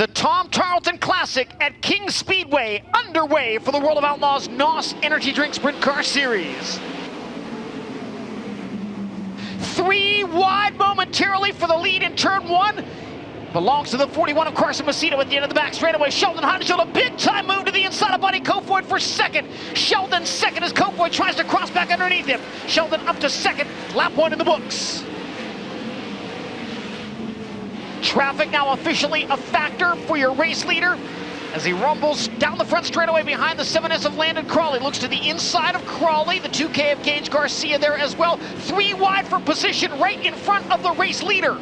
The Tom Tarlton Classic at Kings Speedway underway for the World of Outlaws NOS Energy Drink Sprint Car Series. Three wide momentarily for the lead in turn one. Belongs to the 41 of Carson Macedo at the end of the back straightaway. Sheldon Haudenschild, a big time move to the inside of Buddy Kofoid for second. Sheldon second as Kofoid tries to cross back underneath him. Sheldon up to second, lap one in the books. Traffic now officially a factor for your race leader as he rumbles down the front straightaway behind the 7S of Landon Crawley. Looks to the inside of Crawley, the 2K of Gage Garcia there as well. Three wide for position right in front of the race leader.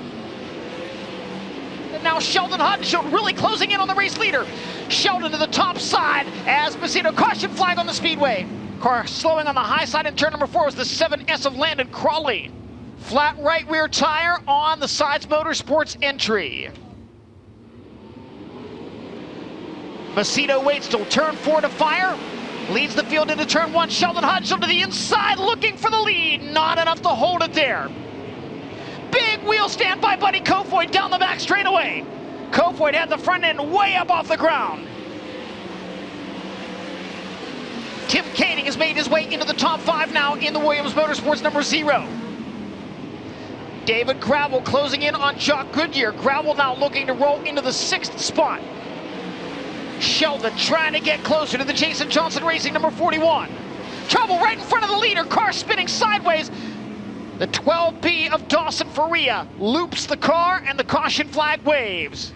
And now Sheldon Haudenschild really closing in on the race leader. Sheldon to the top side as Macedo, caution flag on the speedway. Car slowing on the high side in turn number four was the 7S of Landon Crawley. Flat right rear tire on the Sides Motorsports entry. Macedo waits till turn four to fire. Leads the field into turn one. Sheldon Haudenschild to the inside looking for the lead. Not enough to hold it there. Big wheel stand by Buddy Kofoid down the back straightaway. Kofoid had the front end way up off the ground. Tim Kading has made his way into the top five now in the Williams Motorsports number 0. David Gravel closing in on Jock Goodyear. Gravel now looking to roll into the 6th spot. Sheldon trying to get closer to the Jason Johnson Racing number 41. Trouble right in front of the leader. Car spinning sideways. The 12B of Dawson Faria loops the car and the caution flag waves.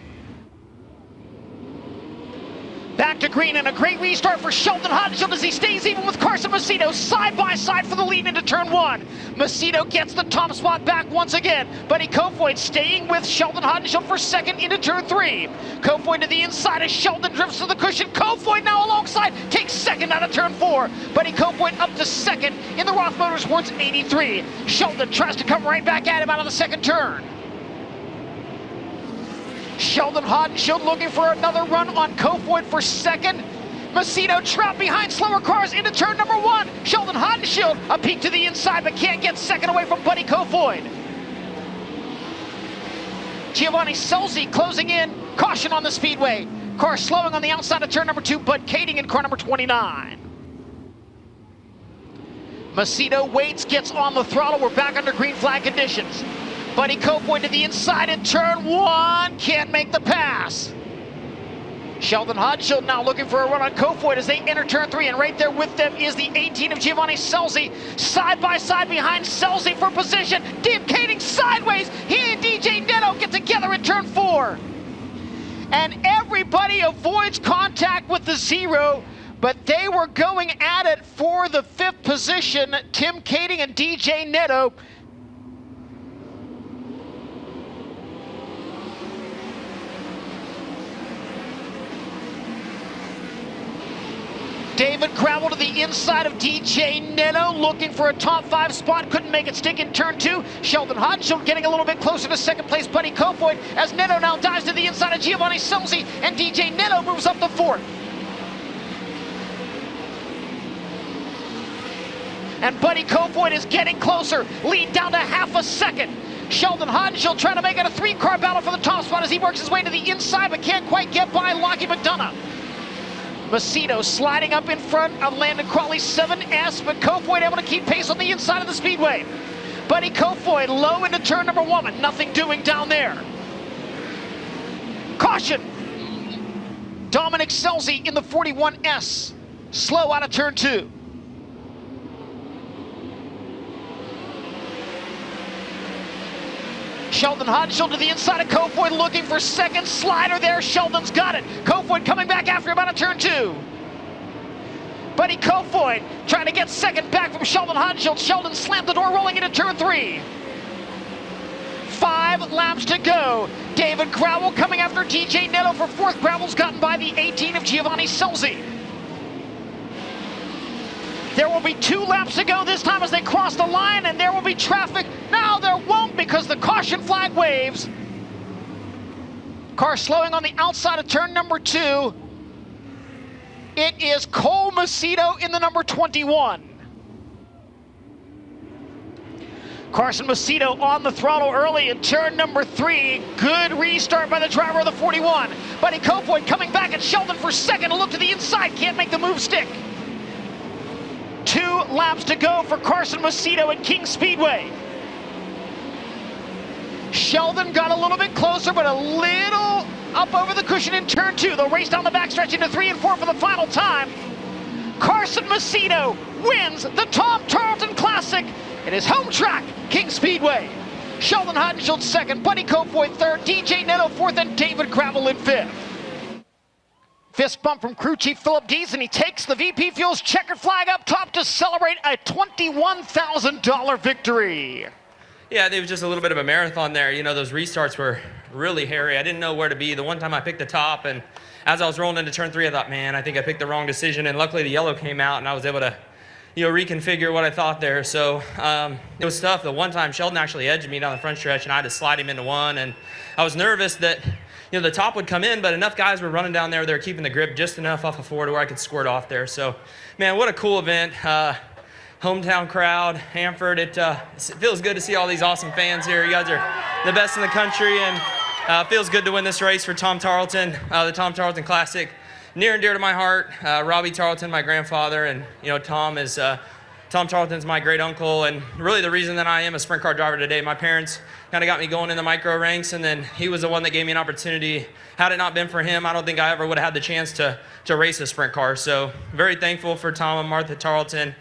Back to green and a great restart for Sheldon Haudenschild as he stays even with Carson Macedo side by side for the lead into turn one. Macedo gets the top spot back once again. Buddy Kofoid staying with Sheldon Haudenschild for second into turn three. Kofoid to the inside as Sheldon drifts to the cushion. Kofoid now alongside takes second out of turn four. Buddy Kofoid up to second in the Roth Motorsports 83. Sheldon tries to come right back at him out of the second turn. Sheldon Haudenschild looking for another run on Kofoid for second. Macedo trapped behind slower cars into turn number one. Sheldon Haudenschild a peek to the inside but can't get second away from Buddy Kofoid. Giovanni Scelzi closing in, caution on the speedway. Car slowing on the outside of turn number two, Bud Kading in car number 29. Macedo waits, gets on the throttle. We're back under green flag conditions. Buddy Kofoid to the inside in turn one, can't make the pass. Sheldon Haudenschild now looking for a run on Kofoid as they enter turn three, and right there with them is the 18 of Giovanni Scelzi, side by side behind Scelzi for position. Tim Kading sideways, he and DJ Netto get together in turn four. And everybody avoids contact with the 0, but they were going at it for the 5th position, Tim Kading and DJ Netto. David Gravel to the inside of DJ Netto, looking for a top 5 spot, couldn't make it stick in turn 2. Sheldon Haudenschild getting a little bit closer to second place Buddy Kofoid as Netto now dives to the inside of Giovanni Scelzi, and DJ Netto moves up to 4th. And Buddy Kofoid is getting closer, lead down to half a second. Sheldon Haudenschild trying to make it a 3-car battle for the top spot as he works his way to the inside but can't quite get by Lockie McDonough. Macedo sliding up in front of Landon Crawley 7S, but Kofoid able to keep pace on the inside of the speedway. Buddy Kofoid low into turn number 1, but nothing doing down there. Caution! Dominic Scelzi in the 41S, slow out of turn 2. Sheldon Haudenschild to the inside of Kofoid looking for second, slider there, Sheldon's got it. Kofoid coming back after him out of turn 2. Buddy Kofoid trying to get second back from Sheldon Haudenschild. Sheldon slammed the door rolling into turn 3. 5 laps to go. David Gravel coming after DJ Netto for 4th. Gravel's gotten by the 18 of Giovanni Scelzi. There will be 2 laps to go this time as they cross the line, and there will be traffic. Now there won't because the caution flag waves. Car slowing on the outside of turn number 2. It is Cole Macedo in the number 21. Carson Macedo on the throttle early in turn number 3. Good restart by the driver of the 41. Buddy Kofoid coming back at Sheldon for second. A look to the inside, can't make the move stick. 2 laps to go for Carson Macedo at Kings Speedway. Sheldon got a little bit closer, but a little up over the cushion in turn 2. They'll race down the backstretch into 3 and 4 for the final time. Carson Macedo wins the Tom Tarlton Classic at his home track, Kings Speedway. Sheldon Haudenschild second, Buddy Kofoid third, DJ Netto fourth, and David Gravel in fifth. Fist bump from crew chief Philip Dees, and he takes the VP Fuels checkered flag up top to celebrate a $21,000 victory. Yeah, it was just a little bit of a marathon there. You know, those restarts were really hairy. I didn't know where to be. The one time I picked the top, and as I was rolling into turn 3, I thought, man, I think I picked the wrong decision. And luckily the yellow came out, and I was able to, you know, reconfigure what I thought there. So it was tough. The one time Sheldon actually edged me down the front stretch, and I had to slide him into one. And I was nervous that, you know, the top would come in, but enough guys were running down there. They were keeping the grip just enough off of four to where I could squirt off there. So, man, what a cool event. Hometown crowd, Hanford. It feels good to see all these awesome fans here. You guys are the best in the country, and feels good to win this race for Tom Tarlton, the Tom Tarlton Classic. Near and dear to my heart, Robbie Tarlton, my grandfather, and, you know, Tom Tarlton's my great uncle, and really the reason that I am a sprint car driver today. My parents kind of got me going in the micro ranks, and then he was the one that gave me an opportunity. Had it not been for him, I don't think I ever would have had the chance to race a sprint car. So very thankful for Tom and Martha Tarlton.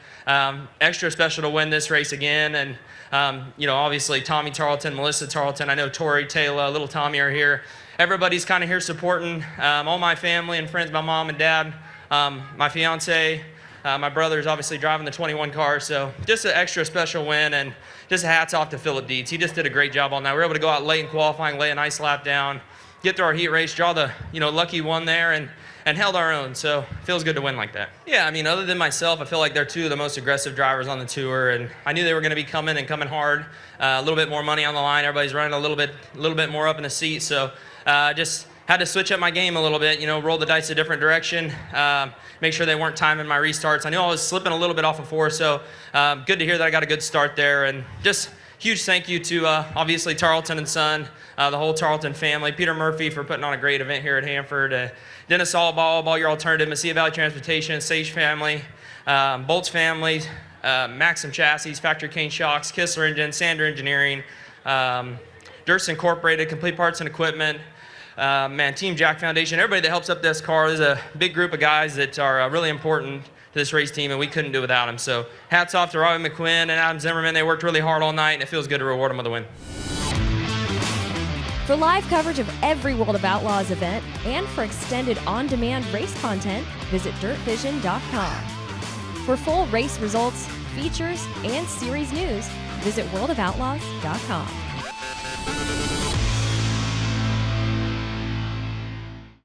Extra special to win this race again, and you know, obviously Tommy Tarlton, Melissa Tarlton, I know Tori Taylor, little Tommy are here. Everybody's kind of here supporting, all my family and friends, my mom and dad, my fiance. My brother's obviously driving the 21 car, so just an extra special win, and just hats off to Philip Dietz. He just did a great job on that. We were able to go out late in qualifying, lay a nice lap down, get through our heat race, draw the, you know, lucky one there, and held our own, so feels good to win like that. Yeah, I mean, other than myself, I feel like they're two of the most aggressive drivers on the tour, and I knew they were going to be coming hard, a little bit more money on the line. Everybody's running a little bit more up in the seat, so just had to switch up my game a little bit, you know, roll the dice a different direction, make sure they weren't timing my restarts. I knew I was slipping a little bit off of four, so good to hear that I got a good start there. And just huge thank you to, obviously, Tarleton and Son, the whole Tarleton family, Peter Murphy for putting on a great event here at Hanford, Dennis Allball, All Your Alternative, Mesilla Valley Transportation, Sage family, Bolts family, Maxim Chassis, Factory Cane Shocks, Kistler Engine, Sander Engineering, Durst Incorporated, Complete Parts and Equipment, man, Team Jack Foundation, everybody that helps up this car. There's a big group of guys that are really important to this race team, and we couldn't do without them. So hats off to Robbie McQuinn and Adam Zimmerman. They worked really hard all night, and it feels good to reward them with a win. For live coverage of every World of Outlaws event and for extended on-demand race content, visit dirtvision.com. For full race results, features, and series news, visit worldofoutlaws.com.